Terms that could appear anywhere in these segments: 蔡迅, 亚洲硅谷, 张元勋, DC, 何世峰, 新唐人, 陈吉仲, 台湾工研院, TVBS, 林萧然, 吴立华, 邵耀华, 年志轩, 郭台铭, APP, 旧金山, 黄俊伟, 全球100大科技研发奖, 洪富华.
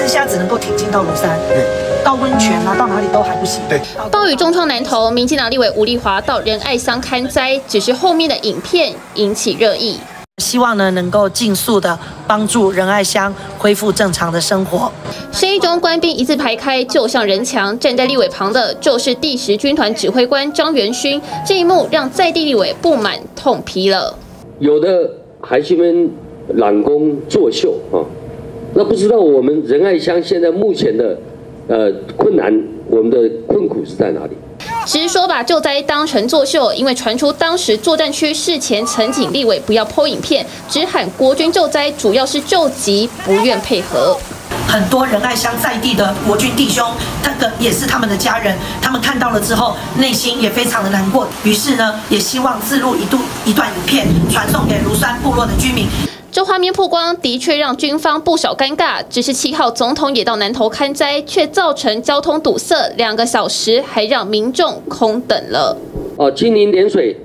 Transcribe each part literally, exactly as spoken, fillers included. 现在虾子能够挺进到庐山，到温泉啊，到哪里都还不行。对，暴雨重创南投，民进党立委吴立华到仁爱乡勘灾，只是后面的影片引起热议。希望呢能够尽速的帮助仁爱乡恢复正常的生活。深一中官兵一字排开，就像人墙，站在立委旁的就是第十军团指挥官张元勋。这一幕让在地立委不满痛批了。有的还去那边揽功作秀啊，那不知道我们仁爱乡现在目前的呃困难，我们的困苦是在哪里？ 只是说把救灾当成作秀，因为传出当时作战区事前曾请立委不要po影片，只喊国军救灾，主要是救急，不愿配合。很多仁爱乡在地的国军弟兄，那个也是他们的家人，他们看到了之后，内心也非常的难过，于是呢，也希望自录一度一段影片，传送给庐山部落的居民。 这画面曝光的确让军方不少尴尬，只是七号总统也到南投勘灾，却造成交通堵塞两个小时，还让民众空等了。啊，蜻蜓点水，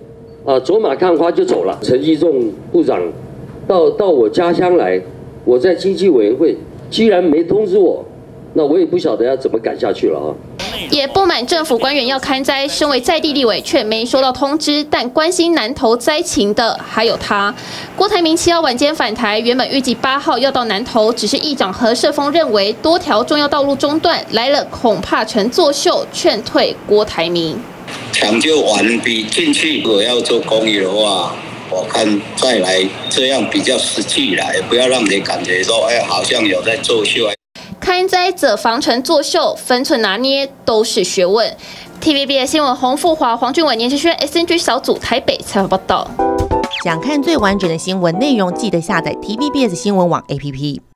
啊，走马看花就走了。陈吉仲部长到到我家乡来，我在经济委员会居然没通知我，那我也不晓得要怎么赶下去了啊。也不满政府官员要勘灾，身为在地立委却没收到通知，但关心南投灾情的还有他。 郭台铭七号晚间返台，原本预计八号要到南投，只是议长何世峰认为多条重要道路中断，来了恐怕成作秀，劝退郭台铭。抢救完毕进去，如果要做公益的话，我看再来这样比较实际啦，也不要让你感觉说，哎，好像有在作秀。勘灾者防成作秀，分寸拿捏都是学问。T V B S 新闻洪富华、黄俊伟、年志轩 S N G 小组台北采访报道。 想看最完整的新闻内容，记得下载 T V B S 新闻网 A P P。